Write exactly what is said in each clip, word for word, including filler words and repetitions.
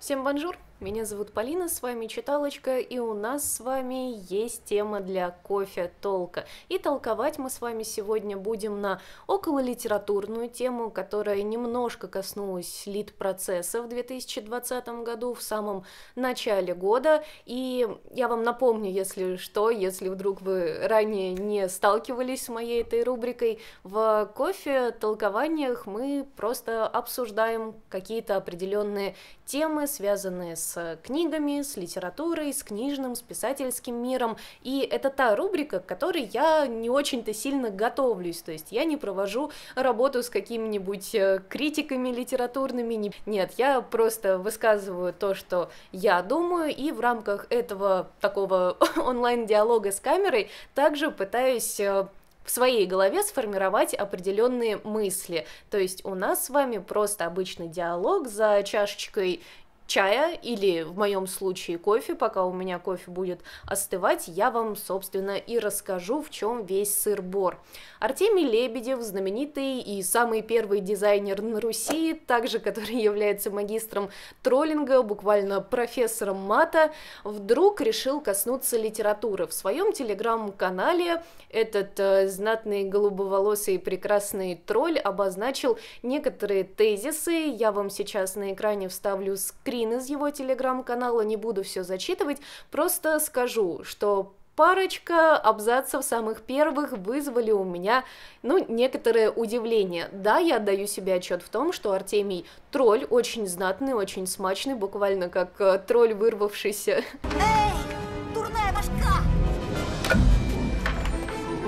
Всем бонжур, меня зовут Полина, с вами Читалочка, и у нас с вами есть тема для кофе-толка. И толковать мы с вами сегодня будем на окололитературную тему, которая немножко коснулась литпроцесса в две тысячи двадцатом году, в самом начале года. И я вам напомню, если что, если вдруг вы ранее не сталкивались с моей этой рубрикой, в кофе-толкованиях мы просто обсуждаем какие-то определенные темы, связанные с книгами, с литературой, с книжным, с писательским миром. И это та рубрика, к которой я не очень-то сильно готовлюсь, то есть я не провожу работу с какими-нибудь критиками литературными. Нет, я просто высказываю то, что я думаю, и в рамках этого такого онлайн-диалога с камерой также пытаюсь в своей голове сформировать определенные мысли. То есть у нас с вами просто обычный диалог за чашечкой чая или, в моем случае, кофе. Пока у меня кофе будет остывать, я вам, собственно, и расскажу, в чем весь сыр-бор. Артемий Лебедев, знаменитый и самый первый дизайнер на Руси, также который является магистром троллинга, буквально профессором мата, вдруг решил коснуться литературы. В своем телеграм-канале этот э, знатный голубоволосый прекрасный тролль обозначил некоторые тезисы. Я вам сейчас на экране вставлю скрин из его телеграм-канала, не буду все зачитывать, просто скажу, что парочка абзацев самых первых вызвали у меня, ну, некоторое удивление. Да, я отдаю себе отчет в том, что Артемий тролль, очень знатный, очень смачный, буквально как тролль, вырвавшийся Эй, дурная башка!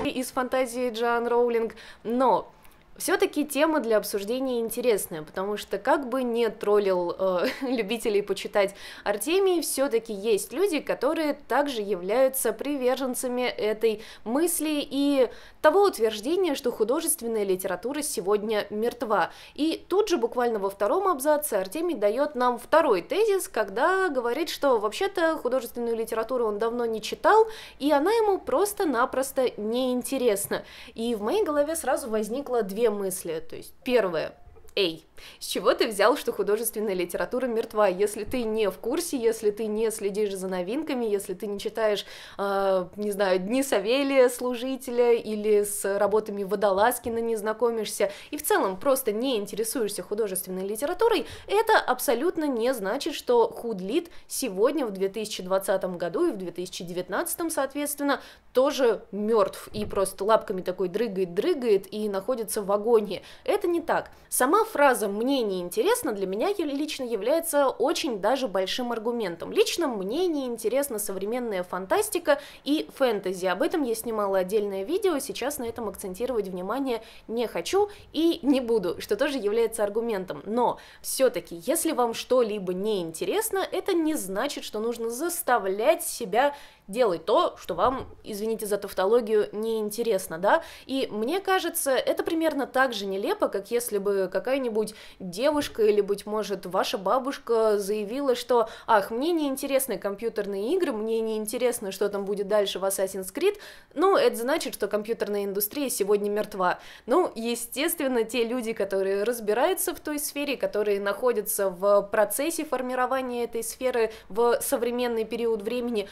Из фантазии Джоан Роулинг, но все-таки тема для обсуждения интересная, потому что как бы не троллил э, любителей почитать Артемий, все-таки есть люди, которые также являются приверженцами этой мысли и того утверждения, что художественная литература сегодня мертва. И тут же буквально во втором абзаце Артемий дает нам второй тезис, когда говорит, что вообще-то художественную литературу он давно не читал, и она ему просто-напросто неинтересна. И в моей голове сразу возникло две мысли. То есть первое: эй, с чего ты взял, что художественная литература мертва? Если ты не в курсе, если ты не следишь за новинками, если ты не читаешь, э, не знаю, Дни Савелия, Служителя, или с работами Водолазкина не знакомишься, и в целом просто не интересуешься художественной литературой, это абсолютно не значит, что худлит сегодня, в две тысячи двадцатом году и в две тысячи девятнадцатом, соответственно, тоже мертв и просто лапками такой дрыгает-дрыгает и находится в агонии. Это не так. Сама фраза «мне не интересно» для меня лично является очень даже большим аргументом. Лично мне не интересна современная фантастика и фэнтези. Об этом я снимала отдельное видео, сейчас на этом акцентировать внимание не хочу и не буду, что тоже является аргументом. Но все-таки, если вам что-либо не интересно, это не значит, что нужно заставлять себя делать то, что вам, извините за тавтологию, неинтересно, да? И мне кажется, это примерно так же нелепо, как если бы какая-нибудь девушка или, быть может, ваша бабушка заявила, что «Ах, мне неинтересны компьютерные игры, мне неинтересно, что там будет дальше в Assassin's Creed», ну, это значит, что компьютерная индустрия сегодня мертва. Ну, естественно, те люди, которые разбираются в той сфере, которые находятся в процессе формирования этой сферы в современный период времени,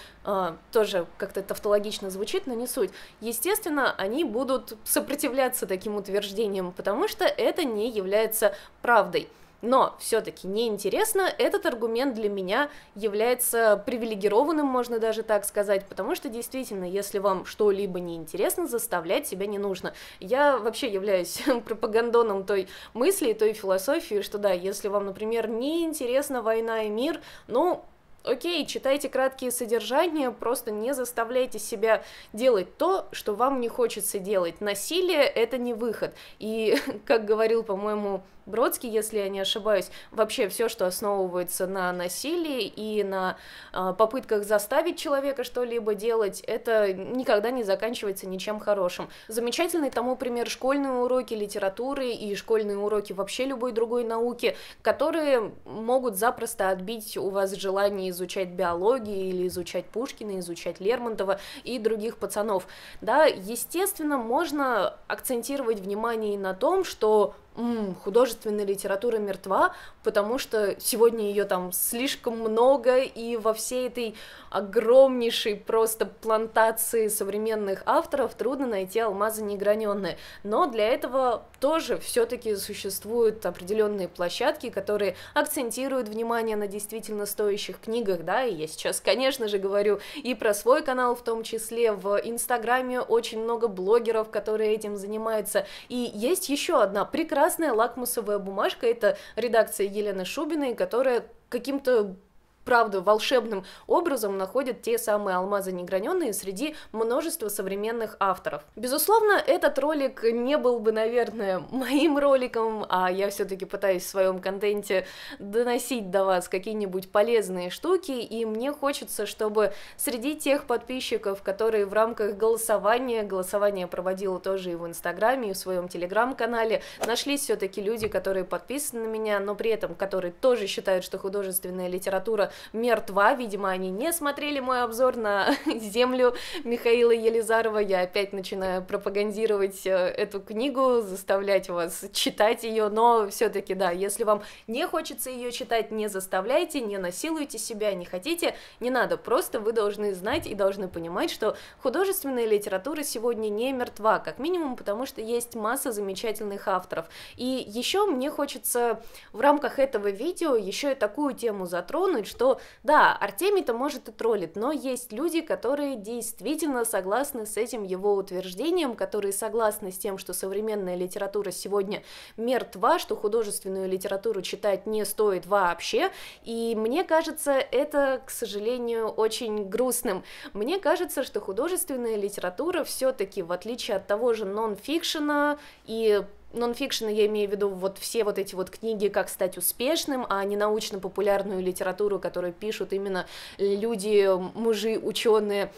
тоже как-то тавтологично звучит, но не суть. Естественно, они будут сопротивляться таким утверждениям, потому что это не является правдой. Но все-таки неинтересно, этот аргумент для меня является привилегированным, можно даже так сказать, потому что действительно, если вам что-либо неинтересно, заставлять себя не нужно. Я вообще являюсь пропагандоном той мысли, той философии, что да, если вам, например, неинтересна «Война и мир», ну, окей, читайте краткие содержания, просто не заставляйте себя делать то, что вам не хочется делать. Насилие — это не выход. И, как говорил, по-моему, Бродский, если я не ошибаюсь, вообще все, что основывается на насилии и на э, попытках заставить человека что-либо делать, это никогда не заканчивается ничем хорошим. Замечательный тому пример — школьные уроки литературы и школьные уроки вообще любой другой науки, которые могут запросто отбить у вас желание изучать биологию или изучать Пушкина, изучать Лермонтова и других пацанов. Да, естественно, можно акцентировать внимание и на том, что М, художественная литература мертва, потому что сегодня ее там слишком много, и во всей этой огромнейшей просто плантации современных авторов трудно найти алмазы неграненные. Но для этого тоже все-таки существуют определенные площадки, которые акцентируют внимание на действительно стоящих книгах, да, и я сейчас, конечно же, говорю и про свой канал в том числе, в Инстаграме очень много блогеров, которые этим занимаются, и есть еще одна прекрасная лакмусовая бумажка, это редакция Елены Шубиной, которая каким-то, правда, волшебным образом находят те самые алмазы неграненные среди множества современных авторов. Безусловно, этот ролик не был бы, наверное, моим роликом, а я все-таки пытаюсь в своем контенте доносить до вас какие-нибудь полезные штуки, и мне хочется, чтобы среди тех подписчиков, которые в рамках голосования, голосование проводила тоже и в Инстаграме, и в своем Телеграм-канале, нашлись все-таки люди, которые подписаны на меня, но при этом, которые тоже считают, что художественная литература мертва, видимо, они не смотрели мой обзор на «Землю» Михаила Елизарова, я опять начинаю пропагандировать эту книгу, заставлять вас читать ее, но все-таки, да, если вам не хочется ее читать, не заставляйте, не насилуйте себя, не хотите, не надо, просто вы должны знать и должны понимать, что художественная литература сегодня не мертва, как минимум, потому что есть масса замечательных авторов, и еще мне хочется в рамках этого видео еще и такую тему затронуть, что что да, Артемий-то может и троллит, но есть люди, которые действительно согласны с этим его утверждением, которые согласны с тем, что современная литература сегодня мертва, что художественную литературу читать не стоит вообще, и мне кажется, это, к сожалению, очень грустным. Мне кажется, что художественная литература все-таки, в отличие от того же нон-фикшена и нонфикшн, я имею в виду вот все вот эти вот книги «Как стать успешным», а не научно-популярную литературу, которую пишут именно люди, мужи, ученые.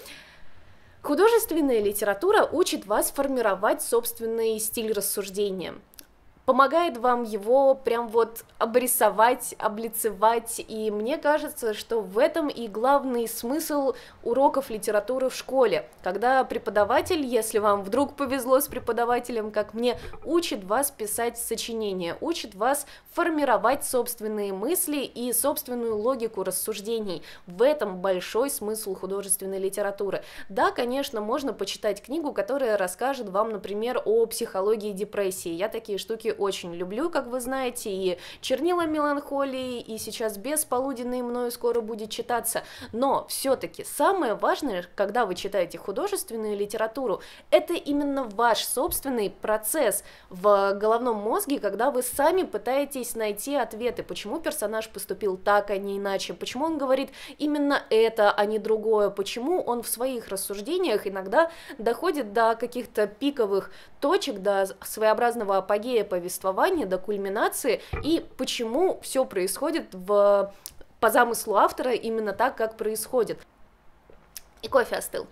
Художественная литература учит вас формировать собственный стиль рассуждения, помогает вам его прям вот обрисовать, облицевать, и мне кажется, что в этом и главный смысл уроков литературы в школе, когда преподаватель, если вам вдруг повезло с преподавателем, как мне, учит вас писать сочинения, учит вас формировать собственные мысли и собственную логику рассуждений, в этом большой смысл художественной литературы. Да, конечно, можно почитать книгу, которая расскажет вам, например, о психологии депрессии, я такие штуки очень люблю, как вы знаете, и «Чернила меланхолии», и сейчас «Бес полуденный» мною скоро будет читаться, но все-таки самое важное, когда вы читаете художественную литературу, это именно ваш собственный процесс в головном мозге, когда вы сами пытаетесь найти ответы, почему персонаж поступил так, а не иначе, почему он говорит именно это, а не другое, почему он в своих рассуждениях иногда доходит до каких-то пиковых точек, до своеобразного апогея повествования, до кульминации, и почему все происходит в, по замыслу автора именно так, как происходит. И кофе остыл.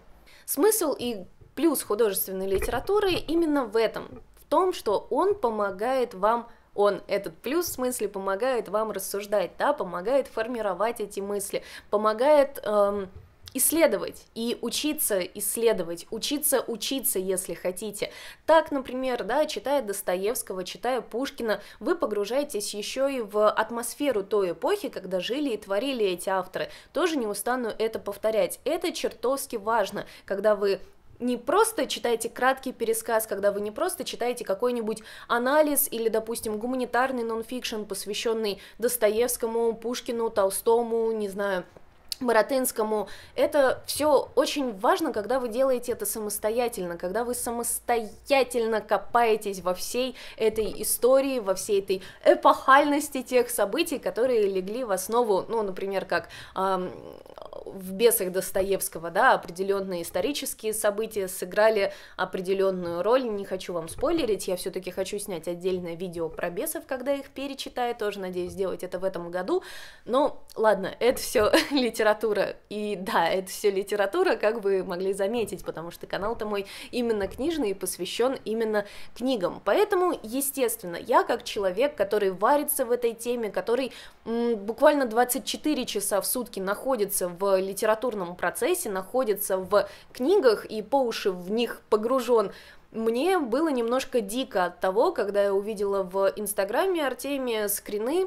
Смысл и плюс художественной литературы именно в этом, в том, что он помогает вам, он, этот плюс, в смысле, помогает вам рассуждать, да, помогает формировать эти мысли, помогает эм, исследовать и учиться исследовать, учиться учиться, если хотите. Так, например, да, читая Достоевского, читая Пушкина, вы погружаетесь еще и в атмосферу той эпохи, когда жили и творили эти авторы. Тоже не устану это повторять. Это чертовски важно, когда вы не просто читаете краткий пересказ, когда вы не просто читаете какой-нибудь анализ или, допустим, гуманитарный нонфикшн, посвященный Достоевскому, Пушкину, Толстому, не знаю, Боротынскому. Это все очень важно, когда вы делаете это самостоятельно, когда вы самостоятельно копаетесь во всей этой истории, во всей этой эпохальности тех событий, которые легли в основу, ну, например, как эм, в «Бесах» Достоевского, да, определенные исторические события сыграли определенную роль, не хочу вам спойлерить, я все-таки хочу снять отдельное видео про «Бесов», когда их перечитаю, тоже надеюсь сделать это в этом году, но ладно, это все литература. И да, это все литература, как вы могли заметить, потому что канал-то мой именно книжный и посвящен именно книгам. Поэтому, естественно, я как человек, который варится в этой теме, который м, буквально двадцать четыре часа в сутки находится в литературном процессе, находится в книгах и по уши в них погружен, мне было немножко дико от того, когда я увидела в Инстаграме Артемия скрины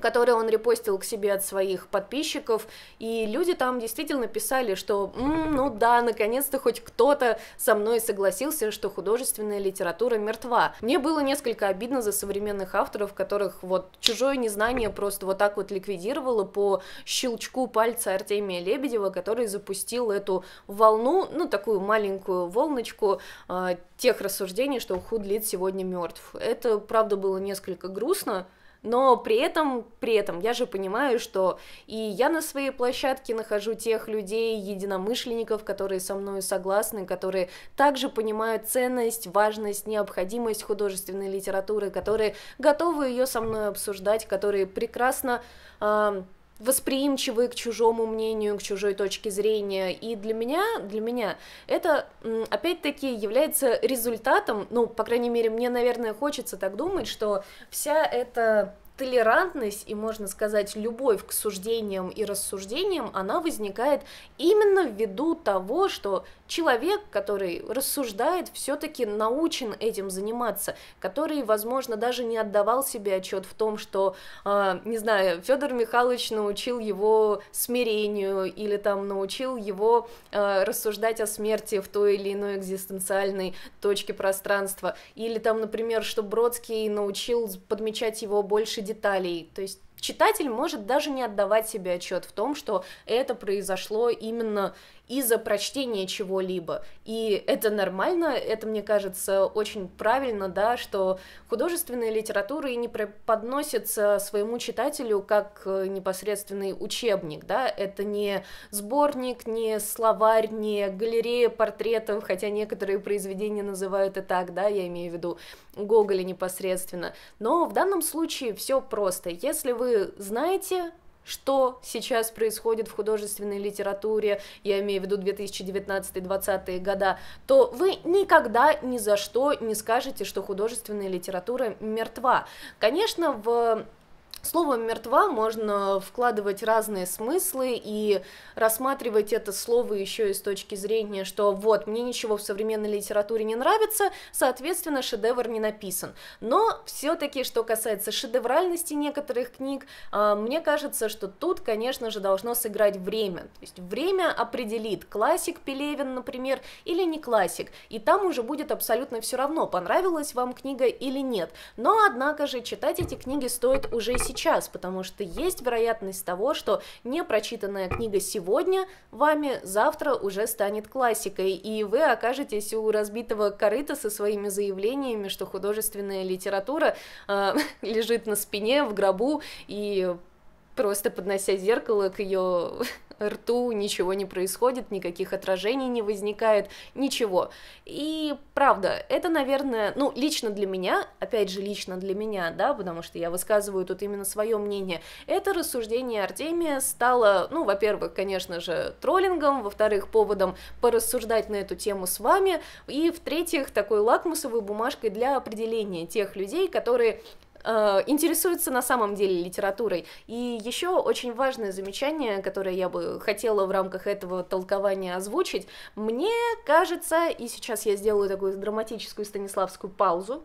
которые он репостил к себе от своих подписчиков, и люди там действительно писали, что «М, ну да, наконец-то хоть кто-то со мной согласился, что художественная литература мертва». Мне было несколько обидно за современных авторов, которых вот чужое незнание просто вот так вот ликвидировало по щелчку пальца Артемия Лебедева, который запустил эту волну, ну такую маленькую волночку э, тех рассуждений, что Худлит сегодня мертв. Это, правда, было несколько грустно, но при этом, при этом я же понимаю, что и я на своей площадке нахожу тех людей, единомышленников, которые со мной согласны, которые также понимают ценность, важность, необходимость художественной литературы, которые готовы ее со мной обсуждать, которые прекрасно э, восприимчивы к чужому мнению, к чужой точке зрения. И для меня, для меня это, опять-таки, является результатом, ну, по крайней мере, мне, наверное, хочется так думать, что вся эта толерантность и, можно сказать, любовь к суждениям и рассуждениям, она возникает именно ввиду того, что человек, который рассуждает, все-таки научен этим заниматься, который, возможно, даже не отдавал себе отчет в том, что, э, не знаю, Федор Михайлович научил его смирению или там научил его э, рассуждать о смерти в той или иной экзистенциальной точке пространства, или там, например, что Бродский научил подмечать его больше деталей, то есть читатель может даже не отдавать себе отчет в том, что это произошло именно из-за прочтения чего-либо, и это нормально, это, мне кажется, очень правильно, да, что художественная литература и не преподносится своему читателю как непосредственный учебник, да, это не сборник, не словарь, не галерея портретов, хотя некоторые произведения называют и так, да, я имею в виду Гоголя непосредственно, но в данном случае все просто, если вы знаете, что сейчас происходит в художественной литературе, я имею в виду две тысячи девятнадцатый — две тысячи двадцатые года, то вы никогда ни за что не скажете, что художественная литература мертва. Конечно, в слово «мертва» можно вкладывать разные смыслы и рассматривать это слово еще и с точки зрения, что вот, мне ничего в современной литературе не нравится, соответственно, шедевр не написан. Но все-таки, что касается шедевральности некоторых книг, мне кажется, что тут, конечно же, должно сыграть время. То есть время определит, классик Пелевин, например, или не классик, и там уже будет абсолютно все равно, понравилась вам книга или нет. Но, однако же, читать эти книги стоит уже сейчас. Сейчас, потому что есть вероятность того, что непрочитанная книга сегодня вами завтра уже станет классикой, и вы окажетесь у разбитого корыта со своими заявлениями, что художественная литература э, лежит на спине, в гробу, и просто поднося зеркало к ее рту, ничего не происходит, никаких отражений не возникает, ничего. И правда, это, наверное, ну, лично для меня, опять же, лично для меня, да, потому что я высказываю тут именно свое мнение, это рассуждение Артемия стало, ну, во-первых, конечно же, троллингом, во-вторых, поводом порассуждать на эту тему с вами, и, в-третьих, такой лакмусовой бумажкой для определения тех людей, которые интересуется на самом деле литературой. И еще очень важное замечание, которое я бы хотела в рамках этого толкования озвучить. Мне кажется, и сейчас я сделаю такую драматическую станиславскую паузу,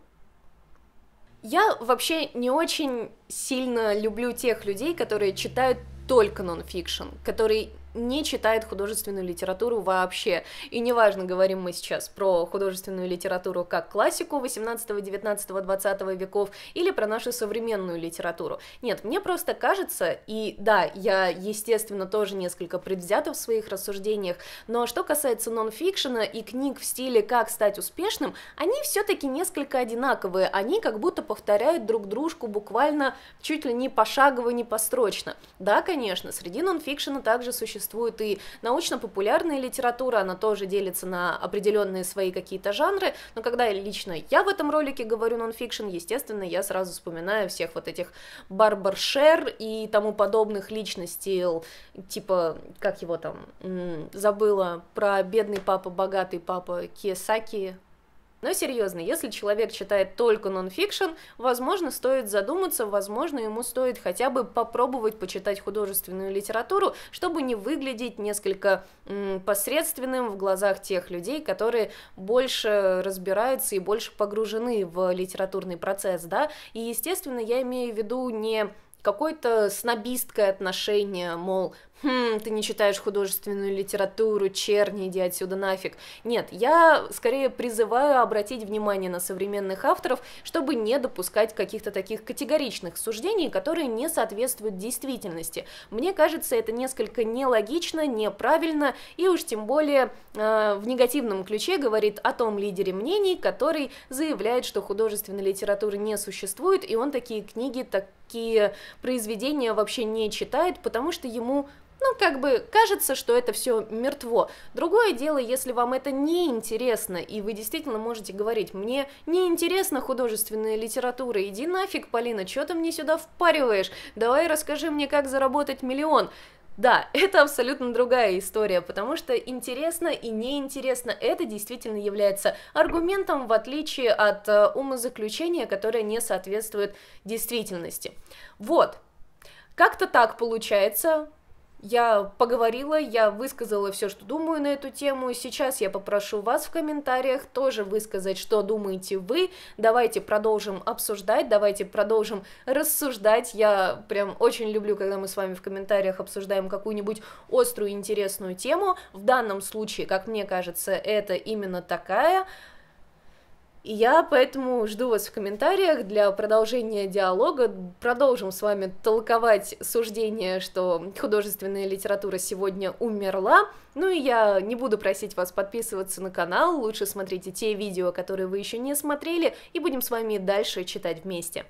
я вообще не очень сильно люблю тех людей, которые читают только нонфикшн, которые не читает художественную литературу вообще. И неважно, говорим мы сейчас про художественную литературу как классику восемнадцатого, девятнадцатого, двадцатого веков или про нашу современную литературу. Нет, мне просто кажется, и да, я, естественно, тоже несколько предвзята в своих рассуждениях, но что касается нон-фикшена и книг в стиле «Как стать успешным», они все-таки несколько одинаковые, они как будто повторяют друг дружку буквально чуть ли не пошагово, не построчно. Да, конечно, среди нон-фикшена также существует Существует и научно-популярная литература, она тоже делится на определенные свои какие-то жанры, но когда лично я в этом ролике говорю нонфикшн, естественно, я сразу вспоминаю всех вот этих Барбар Шер и тому подобных личностей, типа, как его там, забыла, про «Бедный папа, богатый папа» Кийосаки. Но серьезно, если человек читает только нонфикшн, возможно, стоит задуматься, возможно, ему стоит хотя бы попробовать почитать художественную литературу, чтобы не выглядеть несколько м, посредственным в глазах тех людей, которые больше разбираются и больше погружены в литературный процесс, да, и, естественно, я имею в виду не какое-то снобистское отношение, мол, хм, ты не читаешь художественную литературу, черни, иди отсюда нафиг. Нет, я скорее призываю обратить внимание на современных авторов, чтобы не допускать каких-то таких категоричных суждений, которые не соответствуют действительности. Мне кажется, это несколько нелогично, неправильно, и уж тем более э, в негативном ключе говорит о том лидере мнений, который заявляет, что художественной литературы не существует, и он такие книги, такие произведения вообще не читает, потому что ему... Ну, как бы кажется, что это все мертво. Другое дело, если вам это не интересно, и вы действительно можете говорить: мне не интересна художественная литература, иди нафиг, Полина, что ты мне сюда впариваешь? Давай расскажи мне, как заработать миллион. Да, это абсолютно другая история, потому что интересно и неинтересно это действительно является аргументом, в отличие от э, умозаключения, которое не соответствует действительности. Вот, как-то так получается. Я поговорила, я высказала все, что думаю на эту тему. Сейчас я попрошу вас в комментариях тоже высказать, что думаете вы. Давайте продолжим обсуждать, давайте продолжим рассуждать. Я прям очень люблю, когда мы с вами в комментариях обсуждаем какую-нибудь острую, интересную тему. В данном случае, как мне кажется, это именно такая. И я поэтому жду вас в комментариях для продолжения диалога. Продолжим с вами толковать суждение, что художественная литература сегодня умерла. Ну и я не буду просить вас подписываться на канал, лучше смотрите те видео, которые вы еще не смотрели, и будем с вами дальше читать вместе.